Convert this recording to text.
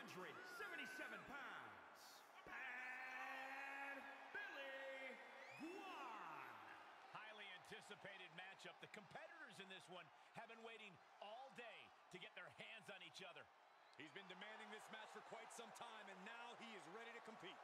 177 pounds, and Billy Gunn. Highly anticipated matchup. The competitors in this one have been waiting all day to get their hands on each other. He's been demanding this match for quite some time, and now he is ready to compete.